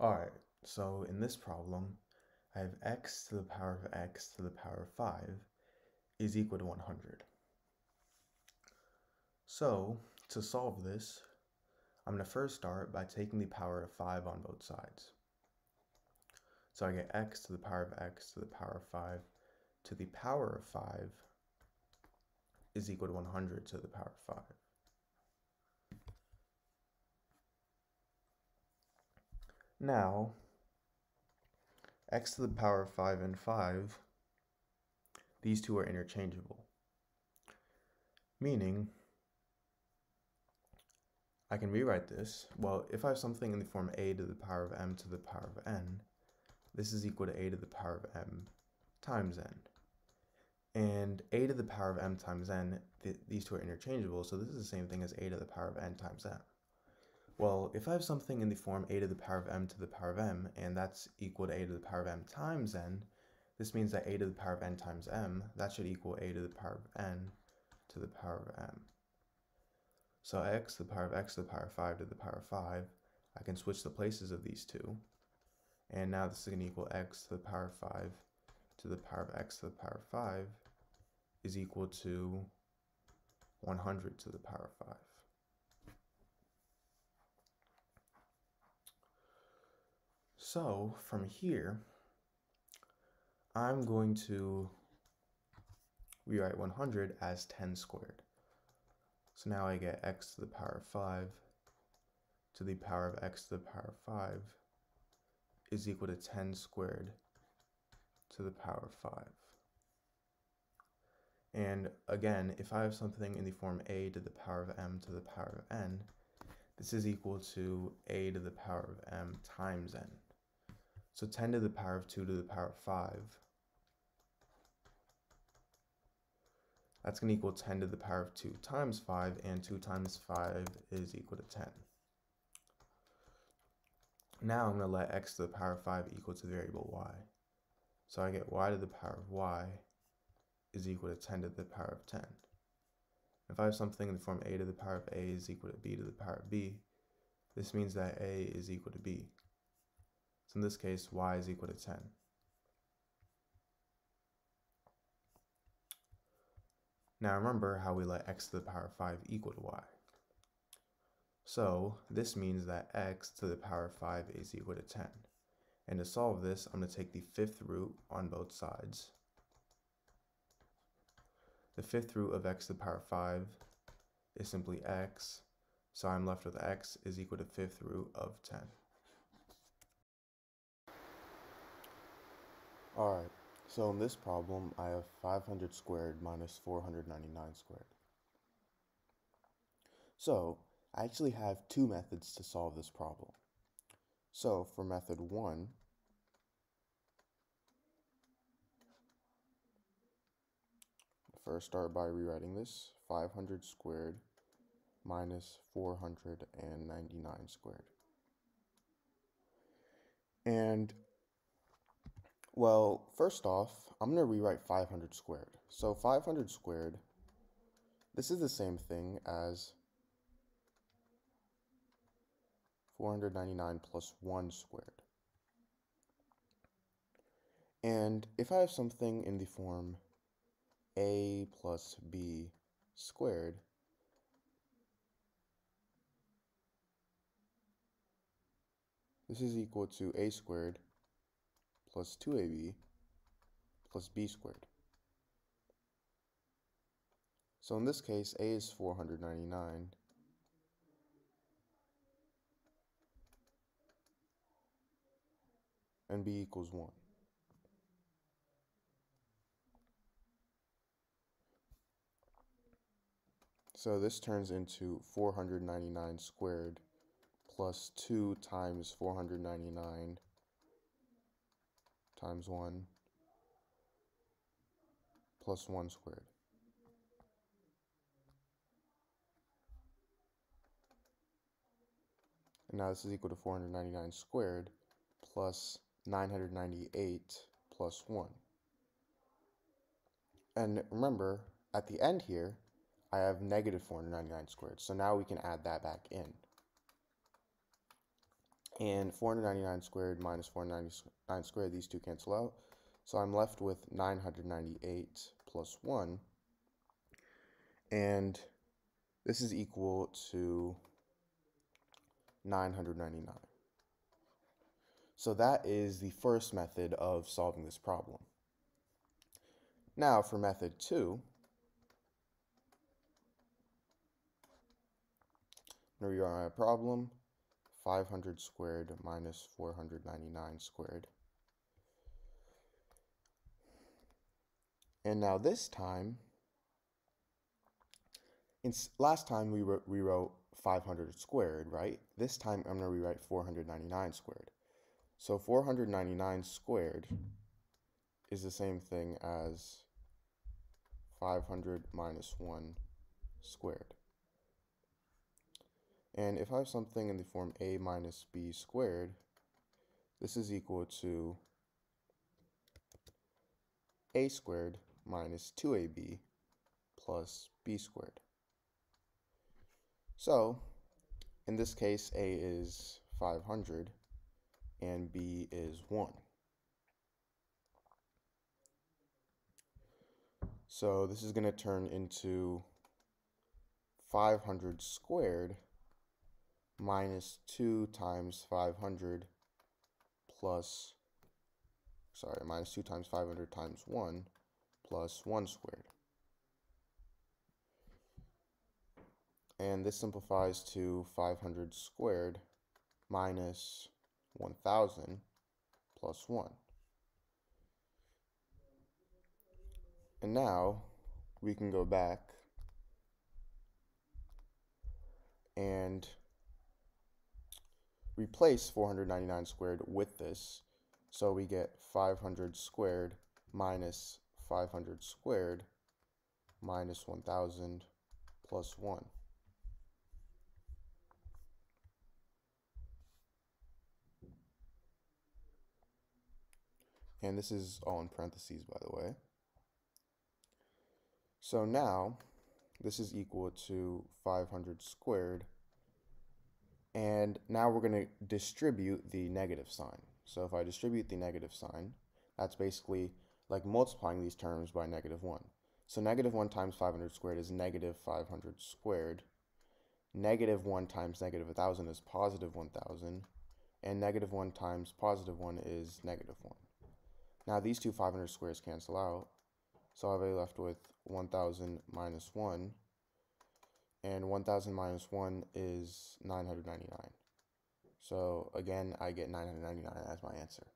Alright, so in this problem, I have x to the power of x to the power of 5 is equal to 100. So, to solve this, I'm going to first start by taking the power of 5 on both sides. So I get x to the power of x to the power of 5 to the power of 5 is equal to 100 to the power of 5. Now, x to the power of 5 and 5, these two are interchangeable, meaning I can rewrite this. Well, if I have something in the form a to the power of m to the power of n, this is equal to a to the power of m times n. And a to the power of m times n, these two are interchangeable, so this is the same thing as a to the power of n times n. Well, if I have something in the form a to the power of m to the power of m, and that's equal to a to the power of m times n, this means that a to the power of n times m, that should equal a to the power of n to the power of m. So x to the power of x to the power of 5 to the power of 5, I can switch the places of these two. And now this is going to equal x to the power of 5 to the power of x to the power of 5 is equal to 100 to the power of 5. So from here, I'm going to rewrite 100 as 10 squared. So now I get x to the power of 5 to the power of x to the power of 5 is equal to 10 squared to the power of 5. And again, if I have something in the form a to the power of m to the power of n, this is equal to a to the power of m times n. So 10 to the power of 2 to the power of 5, that's going to equal 10 to the power of 2 times 5, and 2 times 5 is equal to 10. Now I'm going to let x to the power of 5 equal to the variable y. So I get y to the power of y is equal to 10 to the power of 10. If I have something in the form a to the power of a is equal to b to the power of b, this means that a is equal to b. So in this case, y is equal to 10. Now remember how we let x to the power of 5 equal to y. So this means that x to the power of 5 is equal to 10. And to solve this, I'm going to take the fifth root on both sides. The fifth root of x to the power of 5 is simply x, so I'm left with x is equal to fifth root of 10. Alright, so in this problem, I have 500 squared minus 499 squared. So, I actually have two methods to solve this problem. So, for method 1, first start by rewriting this, 500 squared minus 499 squared. And well, first off, I'm going to rewrite 500 squared. So 500 squared, this is the same thing as 499 plus 1 squared. And if I have something in the form a plus b squared, this is equal to a squared plus 2ab plus b squared. So in this case, a is 499 and b equals 1. So this turns into 499 squared plus 2 times 499 times 1 plus 1 squared. And now this is equal to 499 squared plus 998 plus 1. And remember, at the end here, I have negative 499 squared. So now we can add that back in. And 499 squared minus 499 squared, these two cancel out. So I'm left with 998 plus 1. And this is equal to 999. So that is the first method of solving this problem. Now for method 2, I'm going to rewrite my problem. 500 squared minus 499 squared. And now this time, last time we rewrote 500 squared, right? This time I'm going to rewrite 499 squared. So 499 squared is the same thing as 500 minus 1 squared. And if I have something in the form a minus b squared, this is equal to a squared minus 2ab plus b squared. So, in this case, a is 500 and b is 1. So, this is going to turn into 500 squared minus 2 times 500 plus, sorry, minus 2 times 500 times 1 plus 1 squared. And this simplifies to 500 squared minus 1000 plus 1. And now we can go back and replace 499 squared with this, so we get 500 squared minus 500 squared minus 1000 plus 1. And this is all in parentheses, by the way. So now this is equal to 500 squared. And now we're going to distribute the negative sign. So if I distribute the negative sign, that's basically like multiplying these terms by negative 1. So negative 1 times 500 squared is negative 500 squared. Negative 1 times negative 1000 is positive 1000. And negative 1 times positive 1 is negative 1. Now these two 500 squares cancel out. So I'll be left with 1000 minus 1. And 1000 minus 1 is 999. So again, I get 999 as my answer.